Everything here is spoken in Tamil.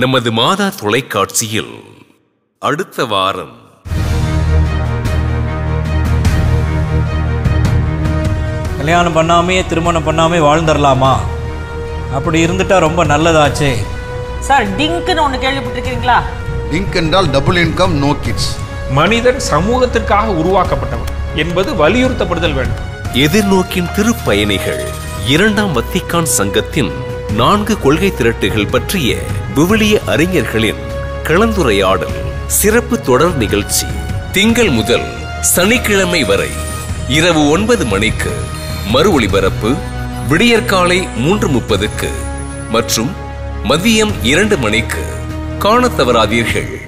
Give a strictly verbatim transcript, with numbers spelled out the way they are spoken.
நமது மாதா தொலைக்காட்சியில் அடுத்த வாரம் கல்யாணம் பண்ணாமே திருமணம் பண்ணாமே வாழ்ந்துடலாமா, அப்படி இருந்துட்டா ரொம்ப நல்லதாச்சே சார். டிங்க்னு ஒன்று கேள்விப்பட்டிருக்கீங்களா? டிங்க் என்றால் டபுள் இன்கம் நோ கிட்ஸ். மனிதன் சமூகத்திற்காக உருவாக்கப்பட்டவன் என்பது வலியுறுத்தப்படுதல் வேண்டும். எதிர்நோக்கின் திருப்பயணிகள் இரண்டாம் வத்திக்கான் சங்கத்தின் நான்கு கொள்கை திரட்டுகள் பற்றிய விவிலிய அறிஞர்களின் கலந்துரையாடல் சிறப்பு தொடர் நிகழ்ச்சி திங்கள் முதல் சனிக்கிழமை வரை இரவு ஒன்பது மணிக்கு மறு ஒளிபரப்பு, விடியற்காலை மூன்று முப்பதுக்கு மற்றும் மதியம் இரண்டு மணிக்கு காண தவறாதீர்கள்.